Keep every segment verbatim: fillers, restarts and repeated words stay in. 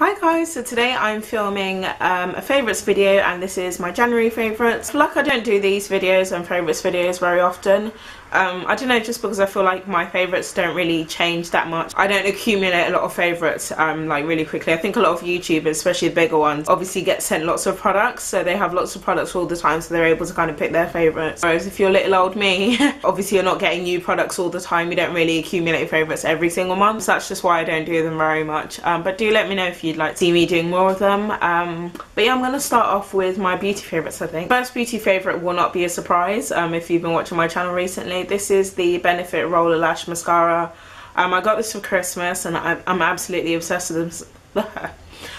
Hi guys, so today I'm filming um, a favourites video, and this is my January favourites. I feel like I don't do these videos and favourites videos very often. Um, I don't know, just because I feel like my favourites don't really change that much. I don't accumulate a lot of favourites um, like really quickly. I think a lot of YouTubers, especially the bigger ones, obviously get sent lots of products, so they have lots of products all the time, so they're able to kind of pick their favourites. Whereas if you're little old me, obviously you're not getting new products all the time. You don't really accumulate favourites every single month, so that's just why I don't do them very much. Um, but do let me know if you you'd like to see me doing more of them. Um, but yeah, I'm going to start off with my beauty favourites, I think. First beauty favourite will not be a surprise um, if you've been watching my channel recently. This is the Benefit Roller Lash Mascara. Um, I got this for Christmas and I, I'm absolutely obsessed with them.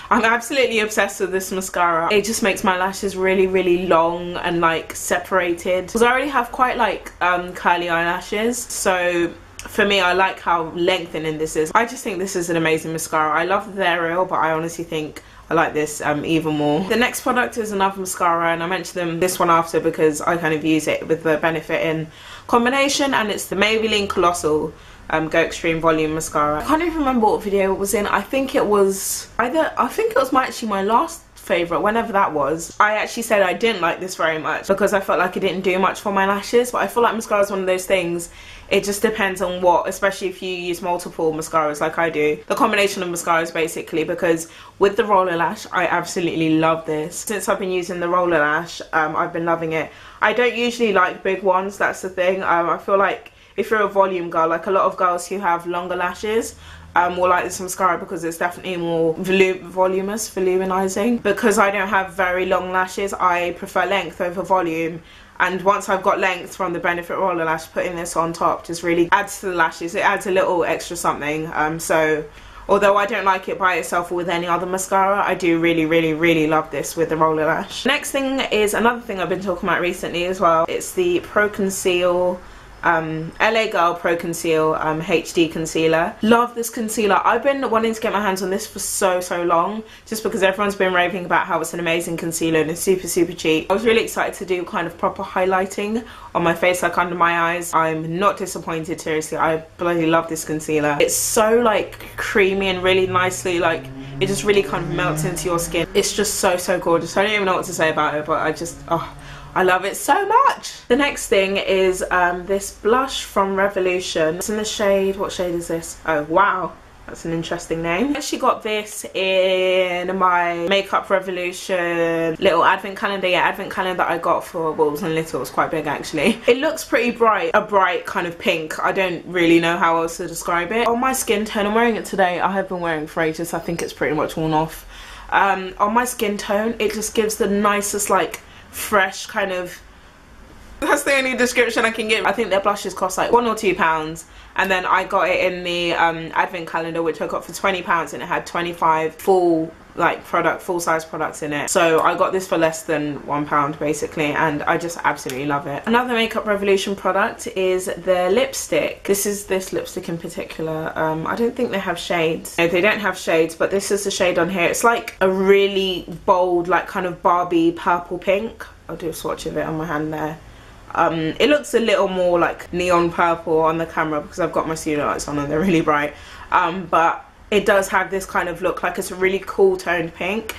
I'm absolutely obsessed with this mascara. It just makes my lashes really, really long and like separated. Because I already have quite like um, curly eyelashes, so for me, I like how lengthening this is. I just think this is an amazing mascara. I love the Ariel, but I honestly think I like this um, even more. The next product is another mascara, and I mentioned them this one after because I kind of use it with the Benefit in combination, and it's the Maybelline Colossal um, Go Extreme Volume Mascara. I can't even remember what video it was in. I think it was either, I think it was my, actually my last favourite, whenever that was. I actually said I didn't like this very much because I felt like it didn't do much for my lashes, but I feel like mascara is one of those things, it just depends on what, especially if you use multiple mascaras like I do, the combination of mascaras basically. Because with the roller lash, I absolutely love this. Since I've been using the roller lash, um, I've been loving it. I don't usually like big ones, that's the thing. um, I feel like if you're a volume girl, like a lot of girls who have longer lashes Um, will like this mascara because it's definitely more volu voluminous, voluminizing. Because I don't have very long lashes, I prefer length over volume. And once I've got length from the Benefit Roller Lash, putting this on top just really adds to the lashes. It adds a little extra something. Um, so although I don't like it by itself or with any other mascara, I do really, really, really love this with the roller lash. Next thing is another thing I've been talking about recently as well. It's the Pro Conceal. Um, L A Girl Pro Conceal um, H D Concealer. Love this concealer. I've been wanting to get my hands on this for so so long, just because everyone's been raving about how it's an amazing concealer and it's super super cheap. I was really excited to do kind of proper highlighting on my face, like under my eyes. I'm not disappointed, seriously. I bloody love this concealer. It's so like creamy and really nicely, like it just really kind of melts into your skin. It's just so so gorgeous. I don't even know what to say about it, but I just, oh, I love it so much. The next thing is um, this blush from Revolution. It's in the shade, what shade is this? Oh wow, that's an interesting name. I actually got this in my Makeup Revolution little advent calendar. Yeah, advent calendar I got for, well, it wasn't little, it was quite big actually. It looks pretty bright, a bright kind of pink. I don't really know how else to describe it. On my skin tone, I'm wearing it today. I have been wearing it for ages, I think it's pretty much worn off. Um, on my skin tone, it just gives the nicest like fresh kind of, that's the only description I can give. I think their blushes cost like one or two pounds, and then I got it in the um, advent calendar, which I got for twenty pounds, and it had twenty-five full like product, full size products in it. So I got this for less than one pound basically, and I just absolutely love it. Another Makeup Revolution product is their lipstick. This is this lipstick in particular. Um, I don't think they have shades. No, they don't have shades, but this is the shade on here. It's like a really bold, like kind of Barbie purple pink. I'll do a swatch of it on my hand there. Um, it looks a little more like neon purple on the camera because I've got my studio lights on and they're really bright. Um, but it does have this kind of look, like it's a really cool toned pink,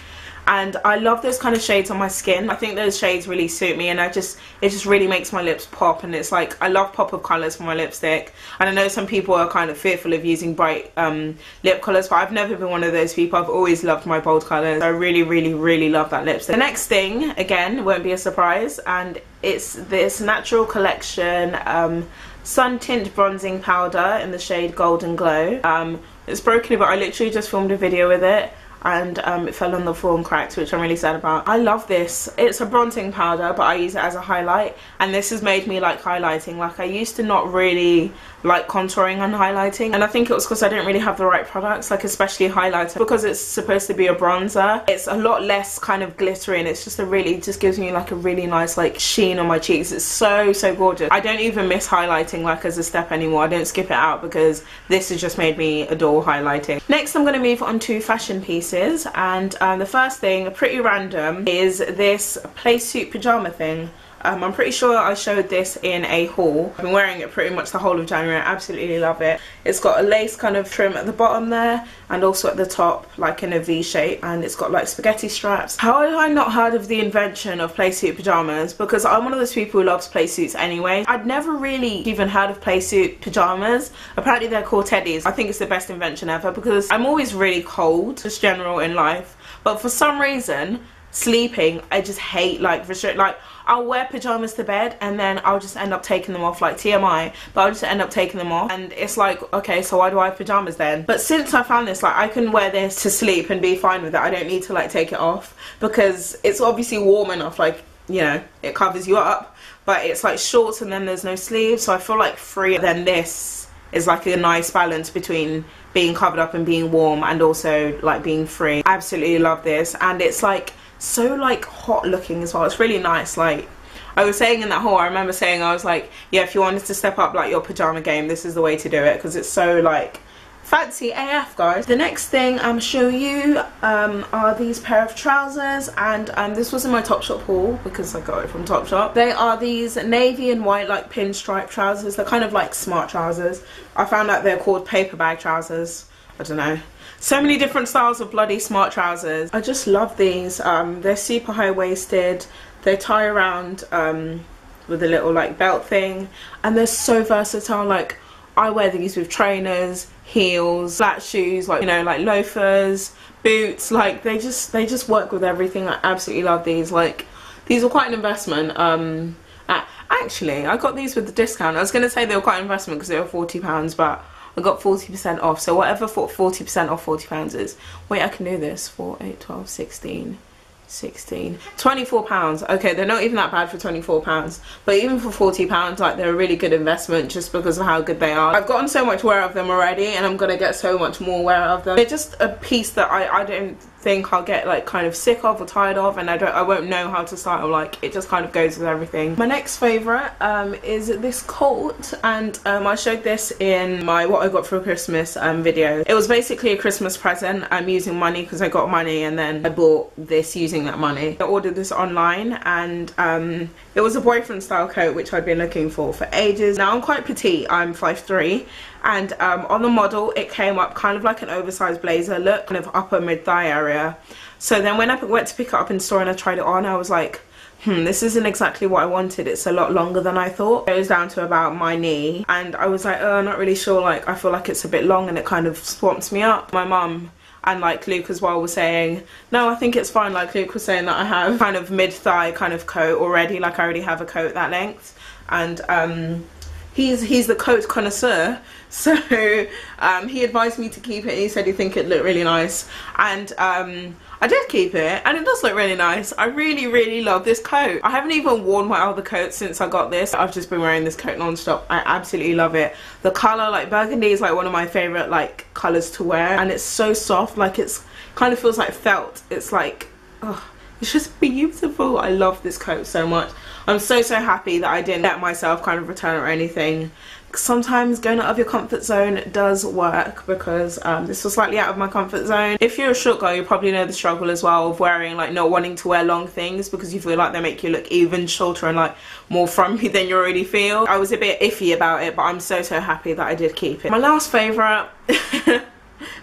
and I love those kind of shades on my skin. I think those shades really suit me, and I just, it just really makes my lips pop. And it's like, I love pop of colours for my lipstick, and I know some people are kind of fearful of using bright um, lip colours, but I've never been one of those people. I've always loved my bold colours. I really really really love that lipstick. The next thing, again, won't be a surprise, and it's this Natural Collection um, Sun Tint Bronzing Powder in the shade Golden Glow. Um, it's broken, but I literally just filmed a video with it, and um, it fell on the floor and cracked, which I'm really sad about. I love this. It's a bronzing powder, but I use it as a highlight, and this has made me like highlighting. Like I used to not really like contouring and highlighting, and I think it was because I didn't really have the right products, like especially highlighter, because it's supposed to be a bronzer. It's a lot less kind of glittery, and it's just a really, just gives me like a really nice like sheen on my cheeks. It's so so gorgeous. I don't even miss highlighting like as a step anymore. I don't skip it out because this has just made me adore highlighting. Next I'm going to move on to fashion pieces. And um, the first thing, pretty random, is this play suit pyjama thing. Um, I'm pretty sure I showed this in a haul. I've been wearing it pretty much the whole of January. I absolutely love it. It's got a lace kind of trim at the bottom there and also at the top, like in a V shape, and it's got like spaghetti straps. How have I not heard of the invention of playsuit pajamas? Because I'm one of those people who loves playsuits anyway. I'd never really even heard of playsuit pajamas. Apparently they're called teddies. I think it's the best invention ever because I'm always really cold, just general in life. But for some reason, sleeping, I just hate like restrict, like I'll wear pajamas to bed and then I'll just end up taking them off, like T M I, but I'll just end up taking them off and it's like, okay, so why do I have pajamas then? But since I found this, like I can wear this to sleep and be fine with it. I don't need to like take it off because it's obviously warm enough, like, you know, it covers you up, but it's like shorts and then there's no sleeves, so I feel like free. Then this is like a nice balance between being covered up and being warm and also like being free. I absolutely love this and it's like so like hot looking as well. It's really nice. Like I was saying in that haul, I remember saying, I was like, yeah, if you wanted to step up like your pajama game, this is the way to do it because it's so like fancy A F, guys. The next thing I'm um, show you um, are these pair of trousers, and um, this was in my Topshop haul because I got it from Topshop. They are these navy and white like pinstripe trousers. They're kind of like smart trousers. I found out they're called paper bag trousers. I don't know. So many different styles of bloody smart trousers. I just love these. Um, they're super high-waisted. They tie around um, with a little like belt thing. And they're so versatile. Like I wear these with trainers, heels, flat shoes, like, you know, like loafers, boots. Like they just they just work with everything. I absolutely love these. Like these were quite an investment. Um, actually, I got these with the discount. I was going to say they were quite an investment because they were forty pounds, but I got forty percent off, so whatever forty percent off forty pounds is. Wait, I can do this. four, eight, twelve, sixteen, sixteen, twenty-four pounds. Okay, they're not even that bad for twenty-four pounds, but even for forty pounds, like, they're a really good investment just because of how good they are. I've gotten so much wear out of them already, and I'm gonna get so much more wear out of them. They're just a piece that I, I don't think I'll get like kind of sick of or tired of, and I don't I won't know how to style, like it just kind of goes with everything. My next favourite um is this coat, and um I showed this in my what I got for Christmas um video. It was basically a Christmas present. I'm using money because I got money and then I bought this using that money. I ordered this online and um it was a boyfriend style coat which I'd been looking for for ages. Now I'm quite petite, I'm five three, and um on the model it came up kind of like an oversized blazer look, kind of upper mid thigh area. So then when I went to pick it up in store and I tried it on, I was like, hmm, this isn't exactly what I wanted. It's a lot longer than I thought. It goes down to about my knee and I was like, oh, I'm not really sure, like I feel like it's a bit long and it kind of swamps me up. My mum and like Luke as well were saying, no, I think it's fine. Like Luke was saying that I have kind of mid-thigh kind of coat already, like I already have a coat that length, and um He's, he's the coat connoisseur, so um, he advised me to keep it. He said he'd think it looked really nice, and um, I did keep it, and it does look really nice. I really, really love this coat. I haven't even worn my other coat since I got this. I've just been wearing this coat non-stop. I absolutely love it. The colour, like burgundy, is like one of my favourite like colours to wear, and it's so soft, like it's kind of feels like felt. It's like, ugh. It's just beautiful. I love this coat so much. I'm so, so happy that I didn't let myself kind of return or anything. Sometimes going out of your comfort zone does work, because um, this was slightly out of my comfort zone. If you're a short girl, you probably know the struggle as well of wearing, like not wanting to wear long things because you feel like they make you look even shorter and like more frumpy than you already feel. I was a bit iffy about it, but I'm so, so happy that I did keep it. My last favourite...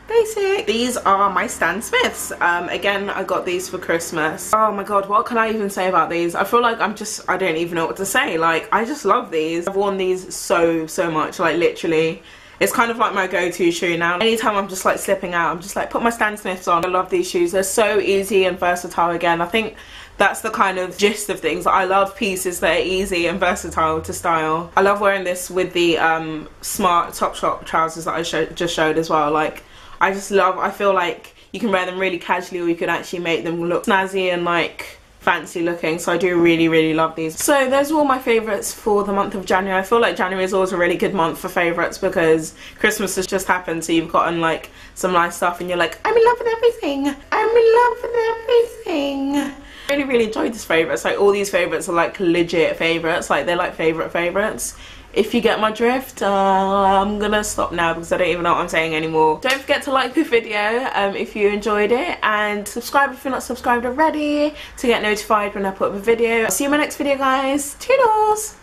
Basic. These are my Stan Smiths. Um, again, I got these for Christmas. Oh my god, what can I even say about these? I feel like I'm just, I don't even know what to say. Like, I just love these. I've worn these so, so much. Like, literally. It's kind of like my go-to shoe now. Anytime I'm just like slipping out, I'm just like, put my Stan Smiths on. I love these shoes. They're so easy and versatile again. I think that's the kind of gist of things. I love pieces that are easy and versatile to style. I love wearing this with the um, smart Topshop trousers that I show just showed as well. Like, I just love, I feel like you can wear them really casually or you could actually make them look snazzy and like fancy looking, so I do really, really love these. So those are all my favourites for the month of January. I feel like January is always a really good month for favourites because Christmas has just happened, so you've gotten like some nice stuff and you're like, I'm in love with everything, I'm in love with everything. I really, really enjoyed this favourites. Like all these favourites are like legit favourites, like they're like favourite favourites. if you get my drift. uh, I'm gonna stop now because I don't even know what I'm saying anymore. Don't forget to like the video um, if you enjoyed it, and subscribe if you're not subscribed already to get notified when I put up a video. I'll see you in my next video, guys. Toodles.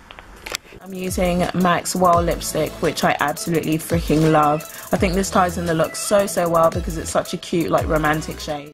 I'm using M A C Wild lipstick, which I absolutely freaking love. I think this ties in the look so so well because it's such a cute, like, romantic shade.